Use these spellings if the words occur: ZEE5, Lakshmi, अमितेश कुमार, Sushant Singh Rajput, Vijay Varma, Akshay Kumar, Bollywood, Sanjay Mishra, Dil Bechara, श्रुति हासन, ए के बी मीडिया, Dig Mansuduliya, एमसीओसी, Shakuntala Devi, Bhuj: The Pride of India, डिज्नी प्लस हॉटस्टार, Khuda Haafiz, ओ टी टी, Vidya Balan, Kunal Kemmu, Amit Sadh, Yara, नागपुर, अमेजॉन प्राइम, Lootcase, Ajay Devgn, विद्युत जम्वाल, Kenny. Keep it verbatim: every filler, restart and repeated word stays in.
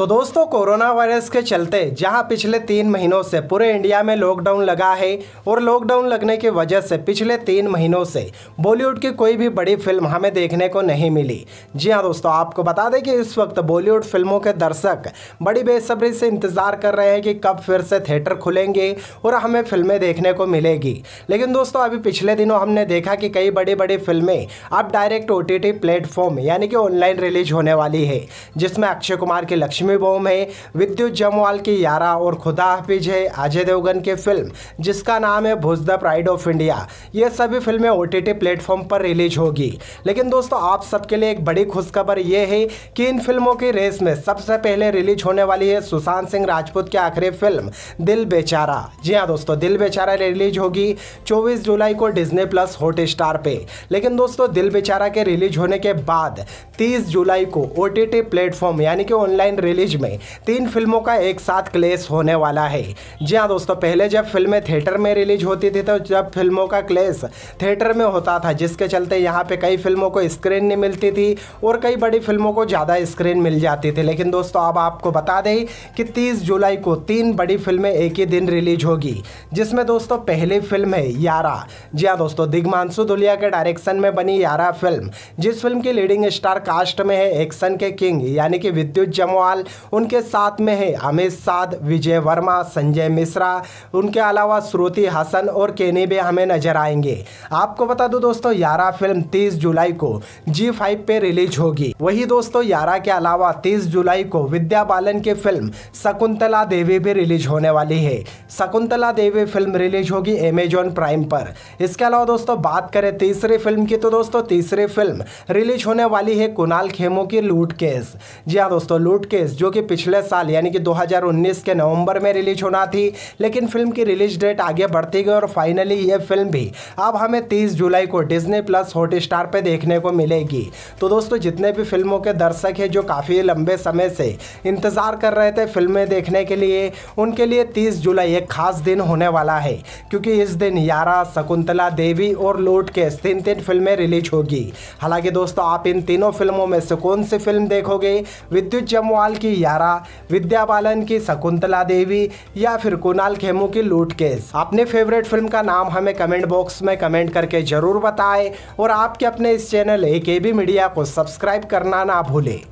तो दोस्तों corona virus के चलते जहां पिछले तीन महीनों से पूरे इंडिया में लॉकडाउन लगा है और लॉकडाउन लगने की वजह से पिछले तीन महीनों से बॉलीवुड की कोई भी बड़ी फिल्म हमें देखने को नहीं मिली। जी हाँ दोस्तों, आपको बता दें कि इस वक्त बॉलीवुड फिल्मों के दर्शक बड़ी बेसब्री से इंतज़ार कर रहे हैं कि कब फिर से थिएटर खुलेंगे और हमें फिल्में देखने को मिलेगी। लेकिन दोस्तों अभी पिछले दिनों हमने देखा कि कई बड़ी बड़ी फिल्में अब direct ओ टी टी platform यानी कि ऑनलाइन रिलीज होने वाली है, जिसमें अक्षय कुमार की लक्ष्मी बॉम है, विद्युत जम्वाल की यारा और खुदा हाफिज है, अजय देवगन की फिल्म जिसका नाम है Bhuj the pride of India, ये सभी फिल्में ओ टी टी प्लेटफॉर्म पर रिलीज होगी। लेकिन दोस्तों आप सबके लिए एक बड़ी खुशखबर ये है कि इन फिल्मों की रेस में सबसे पहले रिलीज होने वाली है सुशांत सिंह राजपूत की आखिरी फिल्म दिल बेचारा। जी हाँ दोस्तों, दिल बेचारा रिलीज होगी चौबीस जुलाई को डिज्नी प्लस हॉटस्टार पे। लेकिन दोस्तों दिल बेचारा के रिलीज होने के बाद तीस जुलाई को ओटीटी प्लेटफॉर्म यानी कि ऑनलाइन रिलीज में तीन फिल्मों का एक साथ क्लेश होने वाला है। जी हाँ दोस्तों, पहले जब फिल्में थिएटर में रिलीज होती थी तो जब फिल्मों का क्लेश थिएटर में होता था, जिसके चलते यहाँ पे कई फिल्मों को स्क्रीन नहीं मिलती थी और कई बड़ी फिल्मों को ज़्यादा स्क्रीन मिल जाती थी। लेकिन दोस्तों अब आपको बता दें कि तीस जुलाई को तीन बड़ी फिल्में एक ही दिन रिलीज होगी, जिसमें दोस्तों पहली फिल्म है यारा। जी हाँ दोस्तों, दिग मानसुदुलिया के डायरेक्शन में बनी यारा फिल्म, जिस फिल्म की लीडिंग स्टार कास्ट में है एक्शन के किंग यानी कि विद्युत जम्वाल, उनके साथ में है अमित साध, विजय वर्मा, संजय मिश्रा, उनके अलावा श्रुति हासन और केनी भी हमें नजर आएंगे। आपको बता दूं दोस्तों यारा फिल्म तीस जुलाई को जी फाइव पे रिलीज होगी। वही दोस्तों यारा के अलावा तीस जुलाई को विद्या बालन की फिल्म शकुंतला देवी भी रिलीज होने वाली है। शकुंतला देवी फिल्म रिलीज होगी अमेजॉन प्राइम पर। इसके अलावा दोस्तों बात करें तीसरी फिल्म की तो दोस्तों तीसरी फिल्म रिलीज होने वाली है कुणाल खेमू की लूटकेस। जी हाँ दोस्तों, लूटकेस जो कि पिछले साल यानी कि दो हज़ार उन्नीस के नवंबर में रिलीज होना थी, लेकिन फिल्म की रिलीज डेट आगे बढ़ती गई और फाइनली ये फिल्म भी अब हमें तीस जुलाई को डिज्नी प्लस हॉटस्टार पे देखने को मिलेगी। तो दोस्तों जितने भी फिल्मों के दर्शक हैं जो काफ़ी लंबे समय से इंतज़ार कर रहे थे फिल्में देखने के लिए, उनके लिए तीस जुलाई एक खास दिन होने वाला है, क्योंकि इस दिन यारा, शकुंतला देवी और लूटकेस तीन तीन फिल्में रिलीज होगी। हालांकि दोस्तों आप इन तीनों फिल्मों में से कौन सी फिल्म देखोगे, विद्युत जम्वाल की यारा, विद्या बालन की शकुंतला देवी या फिर कुणाल खेमू की लूटकेस? अपने फेवरेट फिल्म का नाम हमें कमेंट बॉक्स में कमेंट करके ज़रूर बताएं और आपके अपने इस चैनल ए के बी मीडिया को सब्सक्राइब करना ना भूलें।